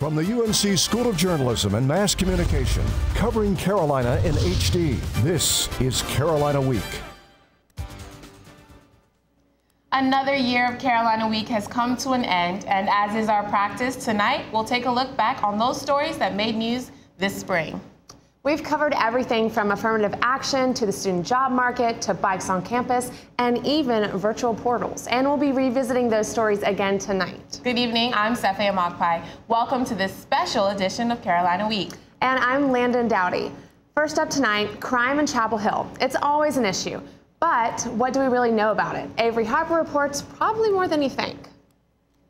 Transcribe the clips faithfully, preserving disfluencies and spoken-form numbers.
From the U N C School of Journalism and Mass Communication, covering Carolina in H D, this is Carolina Week. Another year of Carolina Week has come to an end, and as is our practice, tonight we'll take a look back on those stories that made news this spring. We've covered everything from affirmative action to the student job market to bikes on campus and even virtual portals. And we'll be revisiting those stories again tonight. Good evening. I'm Safia Moghpie. Welcome to this special edition of Carolina Week. And I'm Landon Dowdy. First up tonight, crime in Chapel Hill. It's always an issue, but what do we really know about it? Avery Harper reports probably more than you think.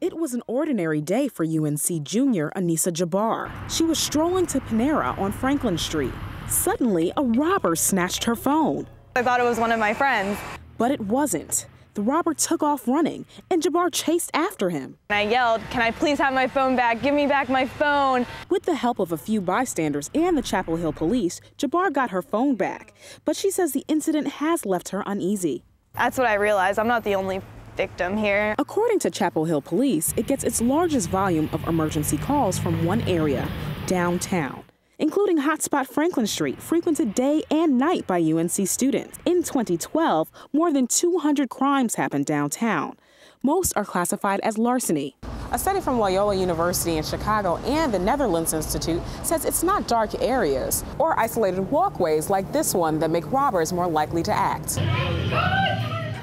It was an ordinary day for U N C junior Anissa Jabbar. She was strolling to Panera on Franklin Street. Suddenly, a robber snatched her phone. I thought it was one of my friends. But it wasn't. The robber took off running, and Jabbar chased after him. I yelled, "Can I please have my phone back? Give me back my phone." With the help of a few bystanders and the Chapel Hill police, Jabbar got her phone back. But she says the incident has left her uneasy. That's what I realized. I'm not the only victim here. According to Chapel Hill Police, it gets its largest volume of emergency calls from one area, downtown, including hotspot Franklin Street, frequented day and night by U N C students. In twenty twelve, more than two hundred crimes happened downtown. Most are classified as larceny. A study from Loyola University in Chicago and the Netherlands Institute says it's not dark areas or isolated walkways like this one that make robbers more likely to act.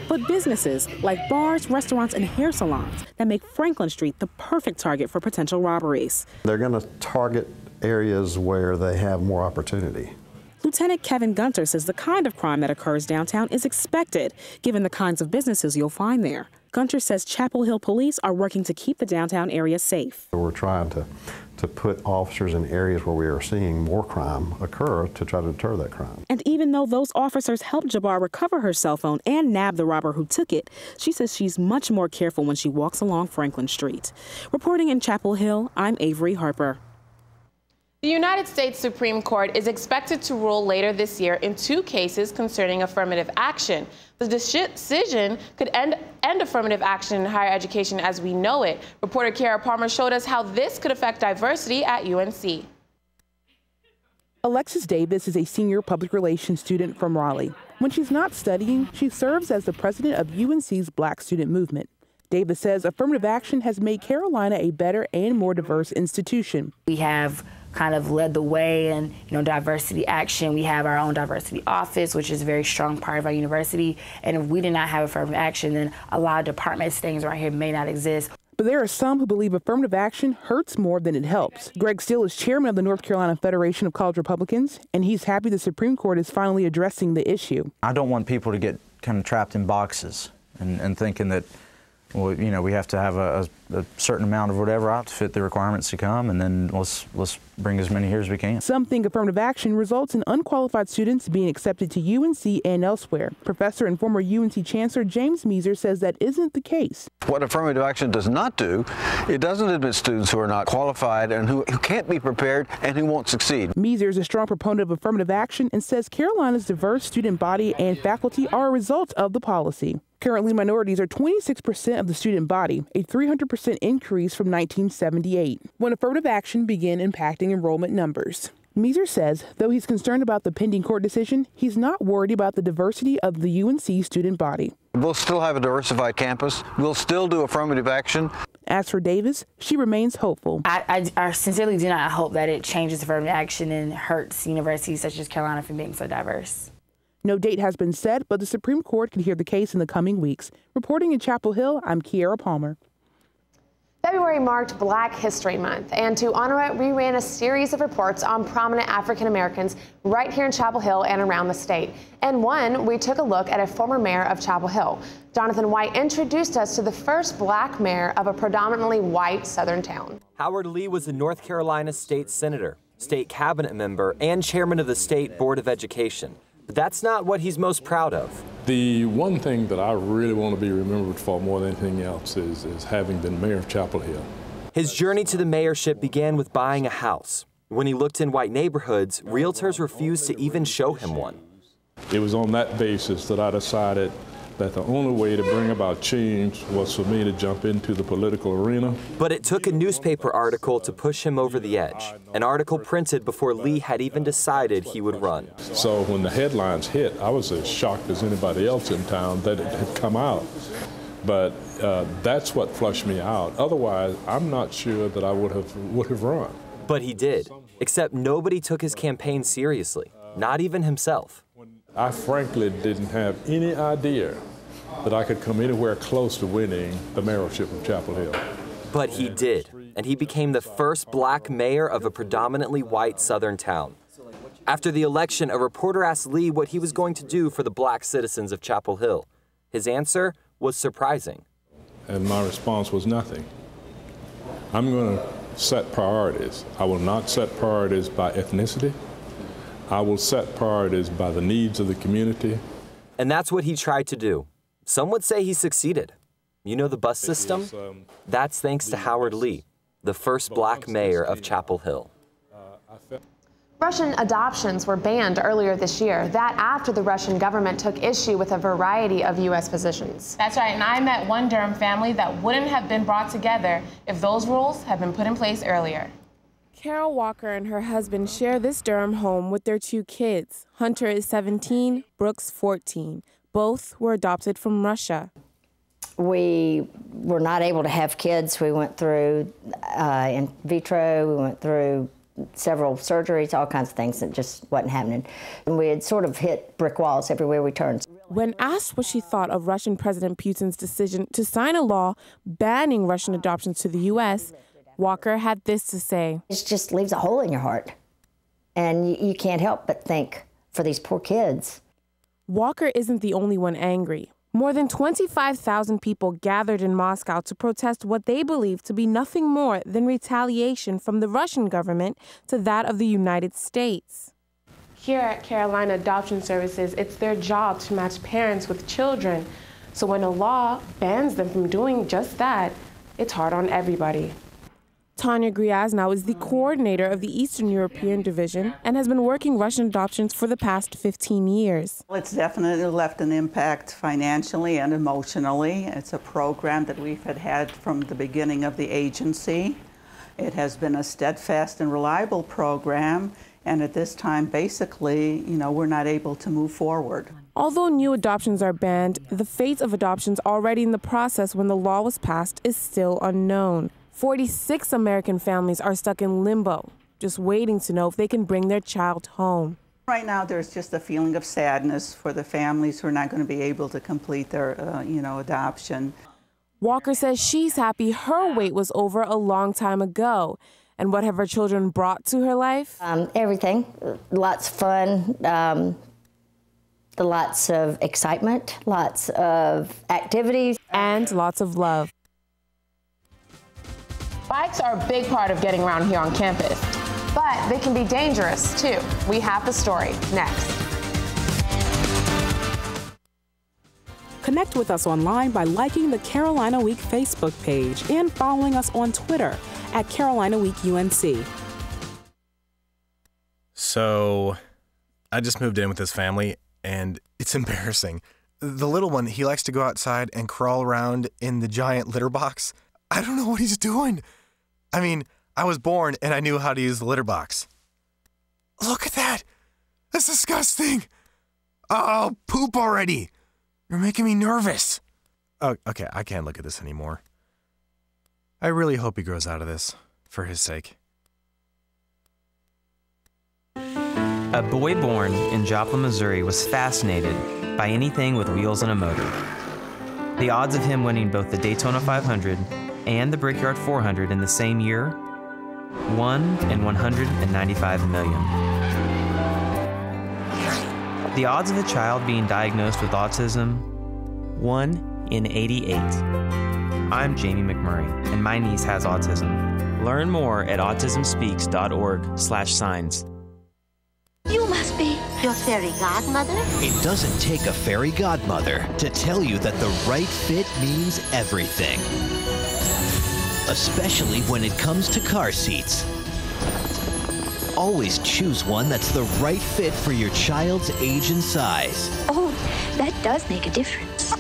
But businesses like bars, restaurants, and hair salons that make Franklin Street the perfect target for potential robberies. They're going to target areas where they have more opportunity. Lieutenant Kevin Gunter says the kind of crime that occurs downtown is expected, given the kinds of businesses you'll find there. Gunter says Chapel Hill police are working to keep the downtown area safe. We're trying to, to put officers in areas where we are seeing more crime occur to try to deter that crime. And even though those officers helped Jabbar recover her cell phone and nab the robber who took it, she says she's much more careful when she walks along Franklin Street. Reporting in Chapel Hill, I'm Avery Harper. The United States Supreme Court is expected to rule later this year in two cases concerning affirmative action. The decision could end, end affirmative action in higher education as we know it. Reporter Kara Palmer showed us how this could affect diversity at U N C. Alexis Davis is a senior public relations student from Raleigh. When she's not studying, she serves as the president of U N C's Black Student Movement. Davis says affirmative action has made Carolina a better and more diverse institution. We have kind of led the way in, you know, diversity action. We have our own diversity office, which is a very strong part of our university. And if we did not have affirmative action, then a lot of departments, things right here may not exist. But there are some who believe affirmative action hurts more than it helps. Greg Steele is chairman of the North Carolina Federation of College Republicans, and he's happy the Supreme Court is finally addressing the issue. I don't want people to get kind of trapped in boxes and, and thinking that, well, you know, we have to have a, a, a certain amount of whatever out to fit the requirements to come, and then let's, let's bring as many here as we can. Some think affirmative action results in unqualified students being accepted to U N C and elsewhere. Professor and former U N C Chancellor James Measer says that isn't the case. What affirmative action does not do, it doesn't admit students who are not qualified and who, who can't be prepared and who won't succeed. Measer is a strong proponent of affirmative action and says Carolina's diverse student body and faculty are a result of the policy. Currently, minorities are twenty-six percent of the student body, a three hundred percent increase from nineteen seventy-eight, when affirmative action began impacting enrollment numbers. Measer says, though he's concerned about the pending court decision, he's not worried about the diversity of the U N C student body. We'll still have a diversified campus. We'll still do affirmative action. As for Davis, she remains hopeful. I, I, I sincerely do not hope that it changes affirmative action and hurts universities such as Carolina from being so diverse. No date has been set, but the Supreme Court can hear the case in the coming weeks. Reporting in Chapel Hill, I'm Kiara Palmer. February marked Black History Month, and to honor it, we ran a series of reports on prominent African Americans right here in Chapel Hill and around the state. In one, we took a look at a former mayor of Chapel Hill. Jonathan White introduced us to the first Black mayor of a predominantly white southern town. Howard Lee was a North Carolina state senator, state cabinet member, and chairman of the State Board of Education. But that's not what he's most proud of. The one thing that I really want to be remembered for more than anything else is, is having been mayor of Chapel Hill. His journey to the mayorship began with buying a house. When he looked in white neighborhoods, realtors refused to even show him one. It was on that basis that I decided that the only way to bring about change was for me to jump into the political arena. But it took a newspaper article to push him over the edge, an article printed before Lee had even decided he would run. So when the headlines hit, I was as shocked as anybody else in town that it had come out. But uh, that's what flushed me out. Otherwise, I'm not sure that I would have, would have run. But he did, except nobody took his campaign seriously, not even himself. I frankly didn't have any idea that I could come anywhere close to winning the mayoralship of Chapel Hill. But he did, and he became the first black mayor of a predominantly white southern town. After the election, a reporter asked Lee what he was going to do for the black citizens of Chapel Hill. His answer was surprising. And my response was nothing. I'm going to set priorities. I will not set priorities by ethnicity. I will set priorities by the needs of the community. And that's what he tried to do. Some would say he succeeded. You know the bus system? That's thanks to Howard Lee, the first black mayor of Chapel Hill. Russian adoptions were banned earlier this year, that after the Russian government took issue with a variety of U S positions. That's right, and I met one Durham family that wouldn't have been brought together if those rules had been put in place earlier. Carol Walker and her husband share this Durham home with their two kids. Hunter is seventeen, Brooks fourteen. Both were adopted from Russia. We were not able to have kids. We went through uh, in vitro, we went through several surgeries, all kinds of things that just wasn't happening. And we had sort of hit brick walls everywhere we turned. When asked what she thought of Russian President Putin's decision to sign a law banning Russian adoptions to the U S, Walker had this to say. It just leaves a hole in your heart. And you, you can't help but think for these poor kids. Walker isn't the only one angry. More than twenty-five thousand people gathered in Moscow to protest what they believe to be nothing more than retaliation from the Russian government to that of the United States. Here at Carolina Adoption Services, it's their job to match parents with children. So when a law bans them from doing just that, it's hard on everybody. Tanya Griaznow is the coordinator of the Eastern European Division and has been working Russian adoptions for the past fifteen years. Well, it's definitely left an impact financially and emotionally. It's a program that we've had had from the beginning of the agency. It has been a steadfast and reliable program, and at this time, basically, you know, we're not able to move forward. Although new adoptions are banned, the fate of adoptions already in the process when the law was passed is still unknown. forty-six American families are stuck in limbo, just waiting to know if they can bring their child home. Right now, there's just a feeling of sadness for the families who are not going to be able to complete their, uh, you know, adoption. Walker says she's happy her wait was over a long time ago. And what have her children brought to her life? Um, everything. Lots of fun, um, lots of excitement, lots of activities. And lots of love. Bikes are a big part of getting around here on campus, but they can be dangerous, too. We have the story next. Connect with us online by liking the Carolina Week Facebook page and following us on Twitter at Carolina Week U N C. So I just moved in with this family, and it's embarrassing. The little one, he likes to go outside and crawl around in the giant litter box. I don't know what he's doing. I mean, I was born and I knew how to use the litter box. Look at that. That's disgusting. Oh, poop already. You're making me nervous. Oh, okay, I can't look at this anymore. I really hope he grows out of this, for his sake. A boy born in Joplin, Missouri was fascinated by anything with wheels and a motor. The odds of him winning both the Daytona five hundred and the Brickyard four hundred in the same year, one in one hundred ninety-five million. The odds of a child being diagnosed with autism, one in eighty-eight. I'm Jamie McMurray, and my niece has autism. Learn more at autism speaks dot org slash signs. You must be your fairy godmother? It doesn't take a fairy godmother to tell you that the right fit means everything. Especially when it comes to car seats. Always choose one that's the right fit for your child's age and size. Oh, that does make a difference.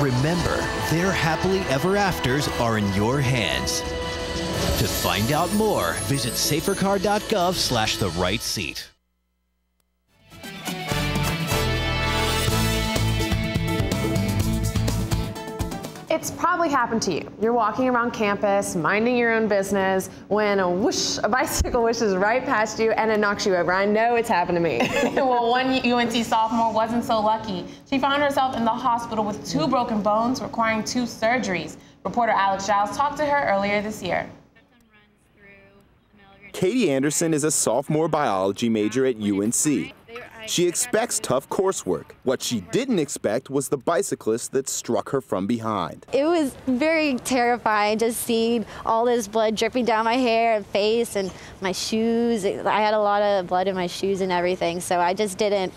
Remember, their happily ever afters are in your hands. To find out more, visit safercar.gov slash the right seat. It's probably happened to you. You're walking around campus, minding your own business, when a whoosh, a bicycle whooshes right past you and it knocks you over. I know it's happened to me. Well, one U N C sophomore wasn't so lucky. She found herself in the hospital with two broken bones, requiring two surgeries. Reporter Alex Giles talked to her earlier this year. Katie Anderson is a sophomore biology major at U N C. She expects tough coursework. What she didn't expect was the bicyclist that struck her from behind. It was very terrifying just seeing all this blood dripping down my hair and face and my shoes. I had a lot of blood in my shoes and everything, so I just didn't.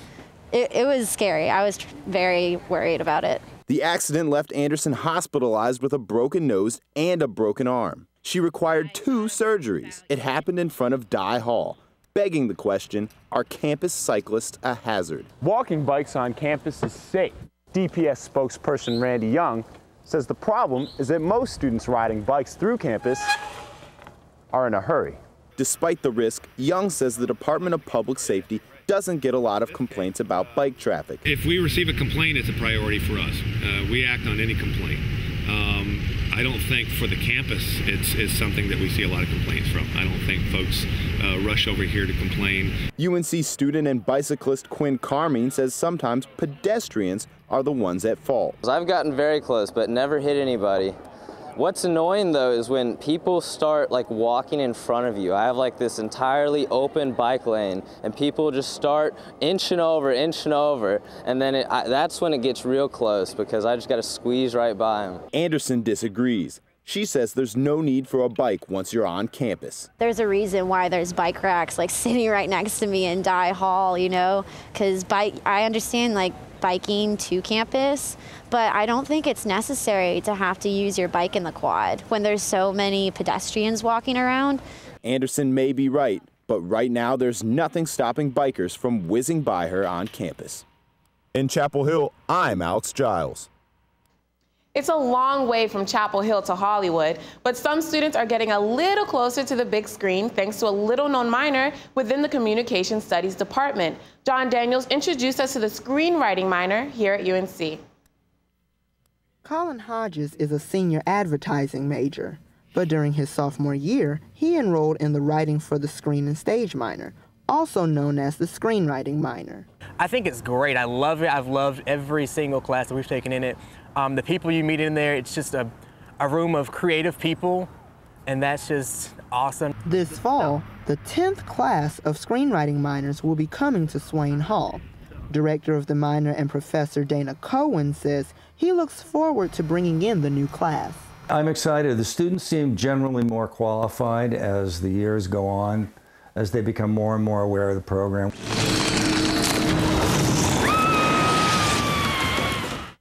It, it was scary. I was very worried about it. The accident left Anderson hospitalized with a broken nose and a broken arm. She required two surgeries. It happened in front of Dye Hall, begging the question, are campus cyclists a hazard? Walking bikes on campus is safe. D P S spokesperson Randy Young says the problem is that most students riding bikes through campus are in a hurry. Despite the risk, Young says the Department of Public Safety doesn't get a lot of complaints about bike traffic. If we receive a complaint, it's a priority for us. Uh, we act on any complaint. Um, I don't think for the campus it's, it's something that we see a lot of complaints from. I don't think folks uh, rush over here to complain. U N C student and bicyclist Quinn Carmine says sometimes pedestrians are the ones at fault. I've gotten very close but never hit anybody. What's annoying though is when people start like walking in front of you. I have like this entirely open bike lane and people just start inching over, inching over, and then it, I, that's when it gets real close because I just got to squeeze right by them. Anderson disagrees. She says there's no need for a bike once you're on campus. There's a reason why there's bike racks like sitting right next to me in Dye Hall, you know, because bike, I understand like biking to campus, but I don't think it's necessary to have to use your bike in the quad when there's so many pedestrians walking around. Anderson may be right, but right now there's nothing stopping bikers from whizzing by her on campus. In Chapel Hill, I'm Alex Giles. It's a long way from Chapel Hill to Hollywood, but some students are getting a little closer to the big screen thanks to a little-known minor within the Communication Studies Department. John Daniels introduced us to the screenwriting minor here at U N C. Colin Hodges is a senior advertising major, but during his sophomore year, he enrolled in the Writing for the Screen and Stage minor, also known as the screenwriting minor. I think it's great. I love it. I've loved every single class that we've taken in it. Um, the people you meet in there, it's just a, a room of creative people, and that's just awesome. This fall, the tenth class of screenwriting minors will be coming to Swain Hall. Director of the minor and professor Dana Cohen says he looks forward to bringing in the new class. I'm excited. The students seem generally more qualified as the years go on, as they become more and more aware of the program.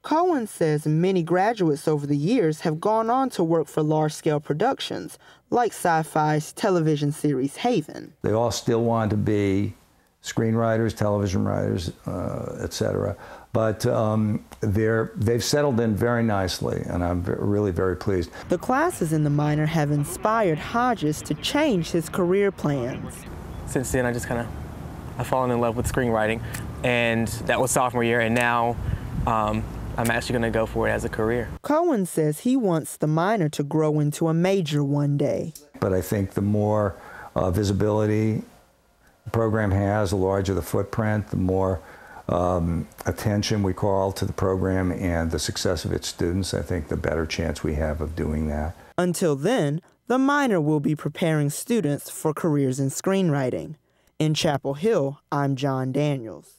Cohen says many graduates over the years have gone on to work for large-scale productions, like Sci-Fi's television series Haven. They all still want to be screenwriters, television writers, uh, et cetera, but um, they're, they've settled in very nicely, and I'm really very pleased. The classes in the minor have inspired Hodges to change his career plans. Since then, I just kind of, I've fallen in love with screenwriting, and that was sophomore year, and now um, I'm actually going to go for it as a career. Cohen says he wants the minor to grow into a major one day. But I think the more uh, visibility the program has, the larger the footprint, the more um, attention we call to the program and the success of its students, I think the better chance we have of doing that. Until then, the minor will be preparing students for careers in screenwriting. In Chapel Hill, I'm John Daniels.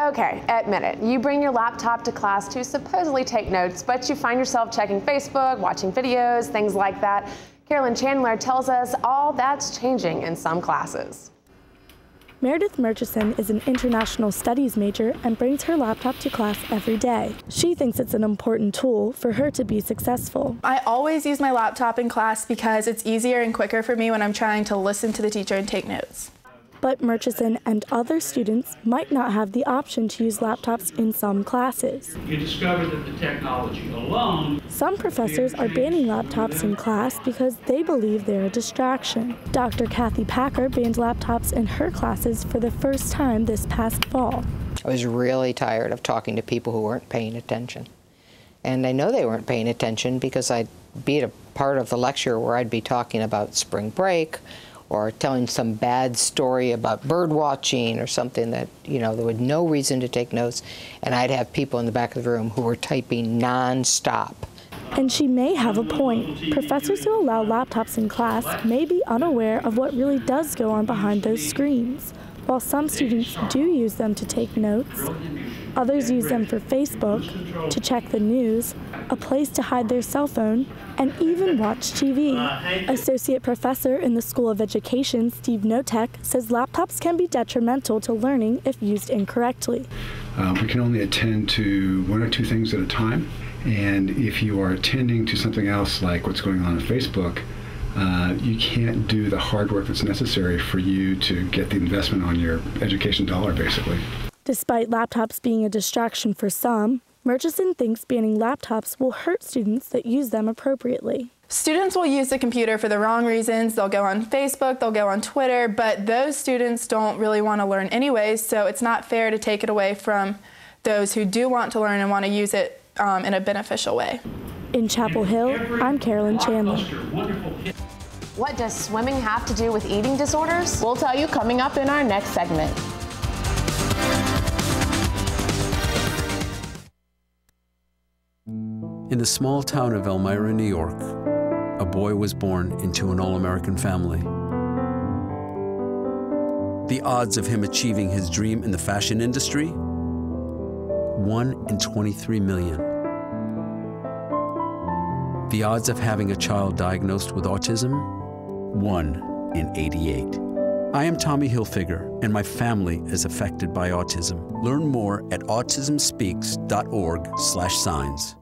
Okay, admit it. You bring your laptop to class to supposedly take notes, but you find yourself checking Facebook, watching videos, things like that. Carolyn Chandler tells us all that's changing in some classes. Meredith Murchison is an international studies major and brings her laptop to class every day. She thinks it's an important tool for her to be successful. I always use my laptop in class because it's easier and quicker for me when I'm trying to listen to the teacher and take notes. but Murchison and other students might not have the option to use laptops in some classes. You discover that the technology alone... Some professors are banning laptops in class because they believe they're a distraction. Doctor Kathy Packer banned laptops in her classes for the first time this past fall. I was really tired of talking to people who weren't paying attention. And I know they weren't paying attention because I'd be at a part of the lecture where I'd be talking about spring break or telling some bad story about bird watching or something that, you know, there was no reason to take notes. And I'd have people in the back of the room who were typing nonstop. And she may have a point. Professors who allow laptops in class may be unaware of what really does go on behind those screens. While some students do use them to take notes, others use them for Facebook, to check the news, a place to hide their cell phone, and even watch T V. Associate professor in the School of Education, Steve Notek, says laptops can be detrimental to learning if used incorrectly. Um, we can only attend to one or two things at a time, and if you are attending to something else like what's going on on Facebook, Uh, you can't do the hard work that's necessary for you to get the investment on your education dollar, basically. Despite laptops being a distraction for some, Murchison thinks banning laptops will hurt students that use them appropriately. Students will use the computer for the wrong reasons. They'll go on Facebook, they'll go on Twitter, but those students don't really want to learn anyways, so it's not fair to take it away from those who do want to learn and want to use it um, in a beneficial way. In Chapel Hill, I'm Carolyn Chandler. What does swimming have to do with eating disorders? We'll tell you coming up in our next segment. In the small town of Elmira, New York, a boy was born into an all-American family. The odds of him achieving his dream in the fashion industry? one in twenty-three million. The odds of having a child diagnosed with autism? one in eighty-eight. I am Tommy Hilfiger, and my family is affected by autism. Learn more at autismspeaks.org slash signs.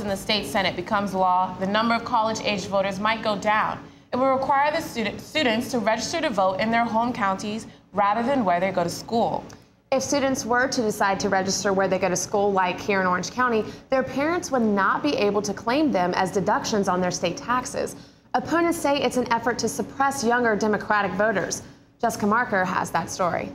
In the state Senate becomes law, the number of college-age voters might go down. It will require the student, students to register to vote in their home counties rather than where they go to school. If students were to decide to register where they go to school, like here in Orange County, their parents would not be able to claim them as deductions on their state taxes. Opponents say it's an effort to suppress younger Democratic voters. Jessica Marker has that story.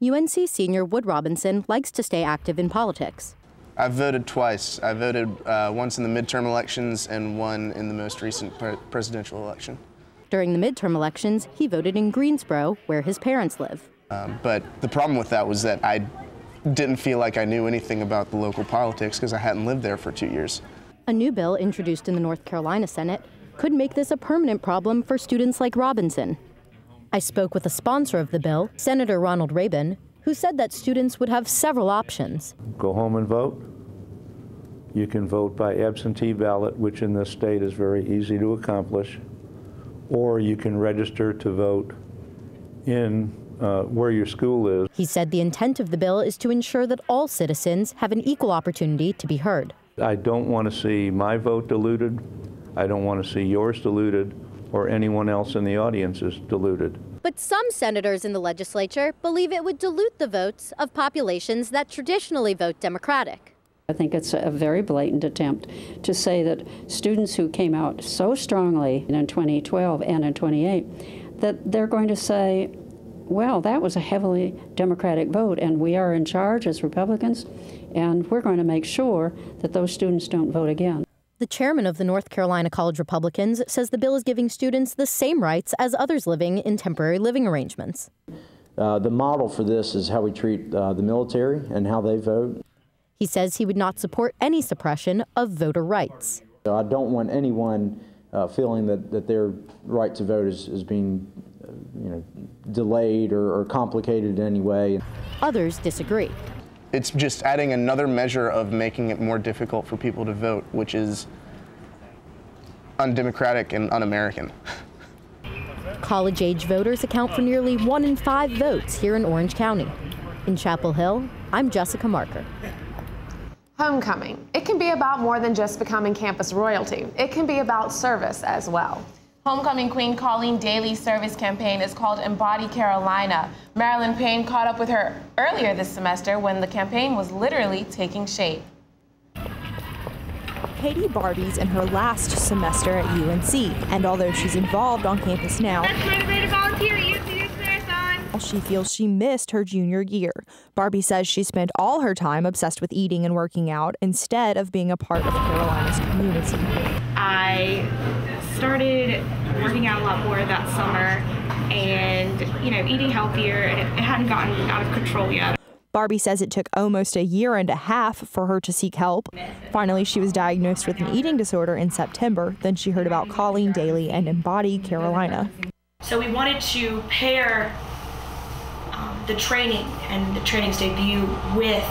U N C senior Wood Robinson likes to stay active in politics. I've voted twice. I voted uh, once in the midterm elections and one in the most recent pre presidential election. During the midterm elections, he voted in Greensboro, where his parents live. Um, but the problem with that was that I didn't feel like I knew anything about the local politics because I hadn't lived there for two years. A new bill introduced in the North Carolina Senate could make this a permanent problem for students like Robinson. I spoke with a sponsor of the bill, Senator Ronald Rabin, who said that students would have several options. Go home and vote. You can vote by absentee ballot, which in this state is very easy to accomplish, or you can register to vote in uh, where your school is. He said the intent of the bill is to ensure that all citizens have an equal opportunity to be heard. I don't want to see my vote diluted. I don't want to see yours diluted or anyone else in the audience is diluted. But some senators in the legislature believe it would dilute the votes of populations that traditionally vote Democratic. I think it's a very blatant attempt to say that students who came out so strongly in twenty twelve and in twenty-eight, that they're going to say, well, that was a heavily Democratic vote, and we are in charge as Republicans, and we're going to make sure that those students don't vote again. The chairman of the North Carolina College Republicans says the bill is giving students the same rights as others living in temporary living arrangements. Uh, the model for this is how we treat uh, the military and how they vote. He says he would not support any suppression of voter rights. I don't want anyone uh, feeling that, that their right to vote is, is being uh, you know, delayed or, or complicated in any way. Others disagree. It's just adding another measure of making it more difficult for people to vote, which is undemocratic and un-American. College-age voters account for nearly one in five votes here in Orange County. In Chapel Hill, I'm Jessica Marker. Homecoming. It can be about more than just becoming campus royalty. It can be about service as well. Homecoming Queen Colleen Daly's service campaign is called Embody Carolina. Marilyn Payne caught up with her earlier this semester when the campaign was literally taking shape. Katie Barbie's in her last semester at U N C, and although she's involved on campus now, she feels she missed her junior year. Barbie says she spent all her time obsessed with eating and working out instead of being a part of Carolina's community. I started working out a lot more that summer and, you know, eating healthier, and it hadn't gotten out of control yet. Barbie says it took almost a year and a half for her to seek help. Finally, she was diagnosed with an eating disorder in September. Then she heard about Colleen Daly and Embody Carolina. So we wanted to pair um, the training and the training's debut with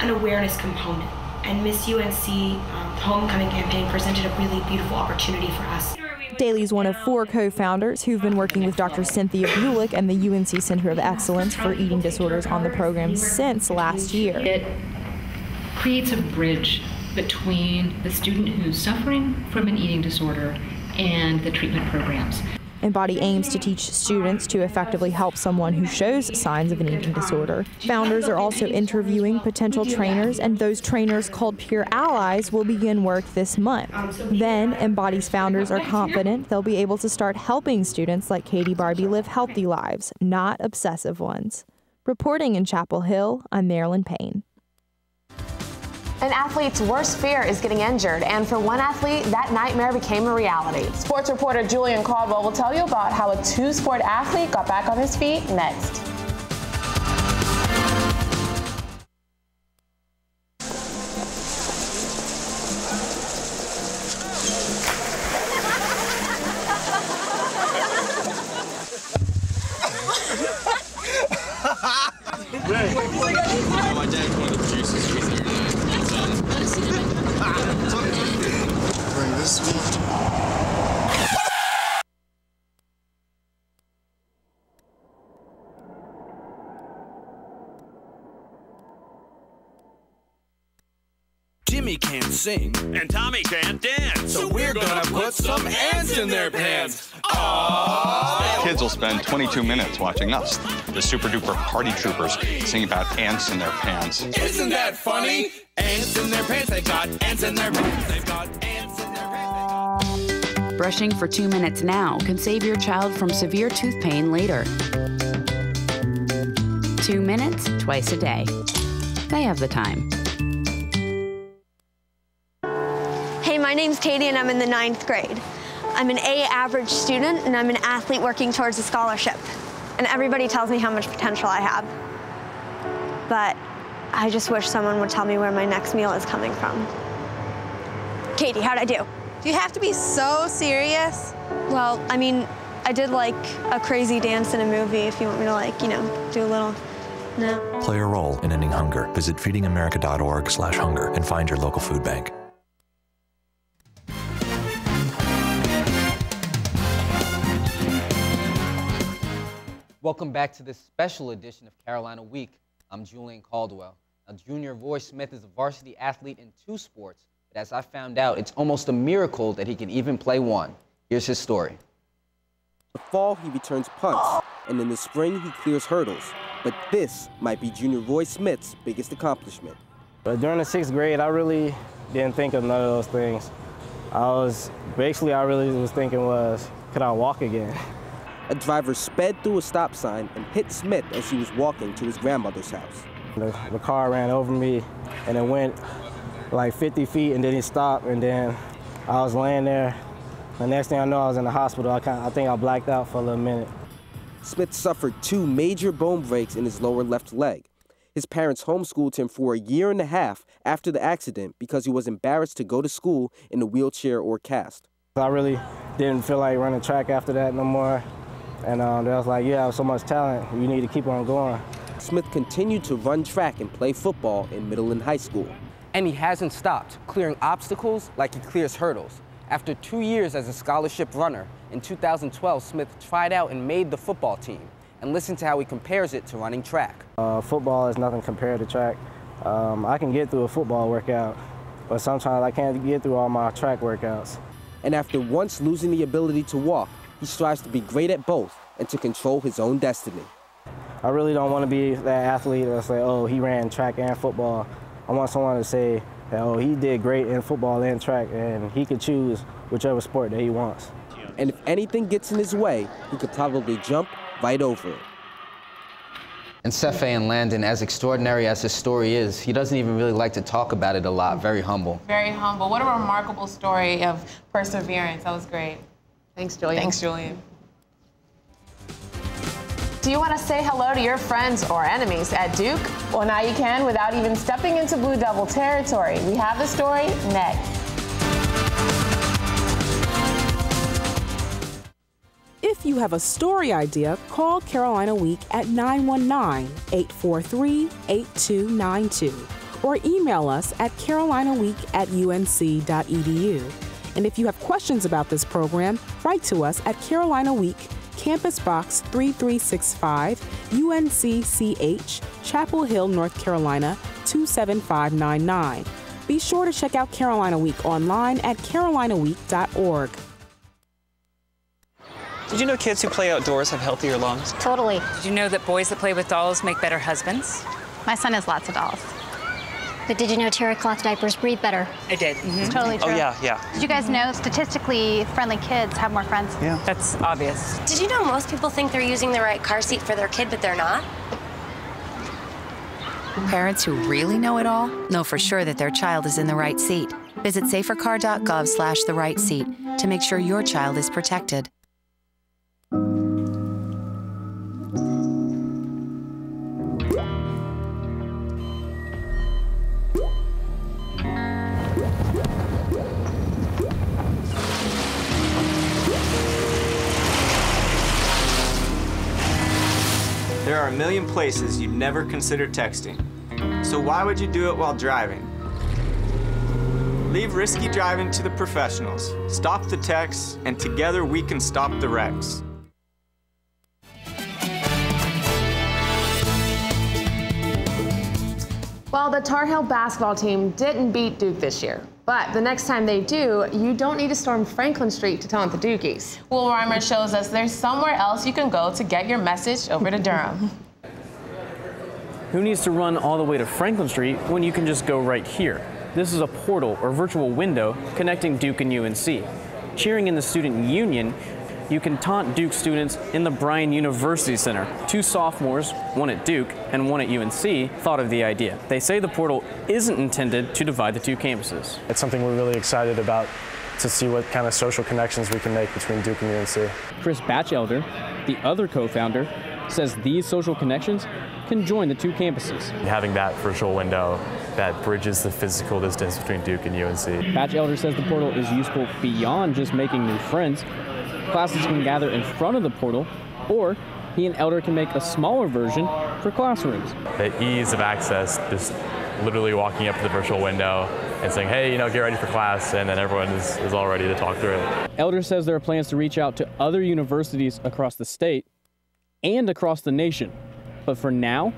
an awareness component. And Miss U N C um, Homecoming Campaign presented a really beautiful opportunity for us. Daly is one of four co-founders who've been working with Doctor Cynthia Bulick and the U N C Center of Excellence for Eating Disorders on the program since last year. It creates a bridge between the student who's suffering from an eating disorder and the treatment programs. Embody aims to teach students to effectively help someone who shows signs of an eating disorder. Founders are also interviewing potential trainers, and those trainers called Peer Allies will begin work this month. Then Embody's founders are confident they'll be able to start helping students like Katie Barbie live healthy lives, not obsessive ones. Reporting in Chapel Hill, I'm Marilyn Payne. An athlete's worst fear is getting injured, and for one athlete, that nightmare became a reality. Sports reporter Julian Caldwell will tell you about how a two-sport athlete got back on his feet next. Jimmy can't sing, and Tommy can't dance, so we're gonna put some ants in their pants. Aww. Kids will spend twenty-two minutes watching us, the super duper party troopers, sing about ants in their pants. Isn't that funny? Ants in their pants, they've got ants in their pants, they've got ants in their pants. Brushing for two minutes now can save your child from severe tooth pain later. Two minutes, twice a day. They have the time. My name's Katie and I'm in the ninth grade. I'm an A average student and I'm an athlete working towards a scholarship. And everybody tells me how much potential I have. But I just wish someone would tell me where my next meal is coming from. Katie, how'd I do? Do you have to be so serious? Well, I mean, I did like a crazy dance in a movie if you want me to like, you know, do a little. No. Play a role in ending hunger. Visit feeding america dot org slash hunger and find your local food bank. Welcome back to this special edition of Carolina Week. I'm Julian Caldwell. Now, junior Roy Smith is a varsity athlete in two sports, but as I found out, it's almost a miracle that he can even play one. Here's his story. In the fall, he returns punts, and in the spring, he clears hurdles. But this might be junior Roy Smith's biggest accomplishment. But during the sixth grade, I really didn't think of none of those things. I was, basically, I really was thinking was, could I walk again? A driver sped through a stop sign and hit Smith as he was walking to his grandmother's house. The, the car ran over me and it went like fifty feet and then it stopped, and then I was laying there. The next thing I know, I was in the hospital. I, kind of, I think I blacked out for a little minute. Smith suffered two major bone breaks in his lower left leg. His parents homeschooled him for a year and a half after the accident because he was embarrassed to go to school in a wheelchair or cast. I really didn't feel like running track after that no more. And um, they was like, you have so much talent, you need to keep on going. Smith continued to run track and play football in Midland High School. And he hasn't stopped, clearing obstacles like he clears hurdles. After two years as a scholarship runner, in two thousand twelve, Smith tried out and made the football team. And listen to how he compares it to running track. Uh, football is nothing compared to track. Um, I can get through a football workout, but sometimes I can't get through all my track workouts. And after once losing the ability to walk, he strives to be great at both and to control his own destiny. I really don't want to be that athlete that's like, oh, he ran track and football. I want someone to say that, oh, he did great in football and track, and he can choose whichever sport that he wants. And if anything gets in his way, he could probably jump right over it. And Safia and Landon, as extraordinary as his story is, he doesn't even really like to talk about it a lot. Very humble. Very humble. What a remarkable story of perseverance. That was great. Thanks, Julian. Thanks, Julian. Do you want to say hello to your friends or enemies at Duke? Well, now you can without even stepping into Blue Devil territory. We have the story next. If you have a story idea, call Carolina Week at nine one nine, eight four three, eight two nine two or email us at carolinaweek at u n c dot e d u. And if you have questions about this program, write to us at Carolina Week, Campus Box three three six five, U N C C H, Chapel Hill, North Carolina, two seven five nine nine. Be sure to check out Carolina Week online at carolina week dot org. Did you know kids who play outdoors have healthier lungs? Totally. Did you know that boys that play with dolls make better husbands? My son has lots of dolls. But did you know terry cloth diapers breathe better? I did. Mm-hmm. It's totally true. Oh, yeah, yeah. Did you guys know statistically friendly kids have more friends? Yeah. That's obvious. Did you know most people think they're using the right car seat for their kid, but they're not? Parents who really know it all know for sure that their child is in the right seat. Visit safercar.gov slash the right seat to make sure your child is protected. There are a million places you'd never consider texting. So why would you do it while driving? Leave risky driving to the professionals. Stop the texts, and together we can stop the wrecks. Well, the Tar Heel basketball team didn't beat Duke this year, but the next time they do, you don't need to storm Franklin Street to taunt the Dukies. Will Reimer shows us there's somewhere else you can go to get your message over to Durham. Who needs to run all the way to Franklin Street when you can just go right here? This is a portal or virtual window connecting Duke and U N C. Cheering in the student union, you can taunt Duke students in the Bryan University Center. Two sophomores, one at Duke and one at U N C, thought of the idea. They say the portal isn't intended to divide the two campuses. It's something we're really excited about, to see what kind of social connections we can make between Duke and U N C. Chris Patch Elder, the other co-founder, says these social connections can join the two campuses. Having that virtual window that bridges the physical distance between Duke and U N C. Patch Elder says the portal is useful beyond just making new friends. Classes can gather in front of the portal, or he and Elder can make a smaller version for classrooms. The ease of access, just literally walking up to the virtual window and saying, hey, you know, get ready for class, and then everyone is, is all ready to talk through it. Elder says there are plans to reach out to other universities across the state and across the nation. But for now,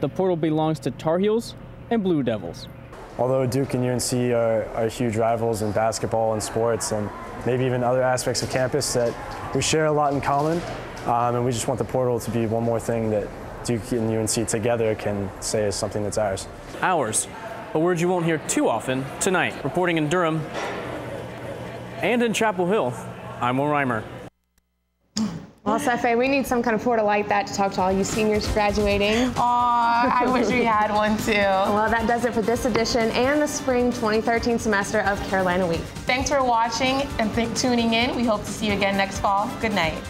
the portal belongs to Tar Heels and Blue Devils. Although Duke and U N C are, are huge rivals in basketball and sports, and maybe even other aspects of campus that we share a lot in common, um, and we just want the portal to be one more thing that Duke and U N C together can say is something that's ours. Ours, a word you won't hear too often tonight. Reporting in Durham and in Chapel Hill, I'm Will Reimer. Well, Safia, we need some kind of portal like that to talk to all you seniors graduating. Aww, I wish we had one too. Well, that does it for this edition and the spring twenty thirteen semester of Carolina Week. Thanks for watching and tuning in. We hope to see you again next fall. Good night.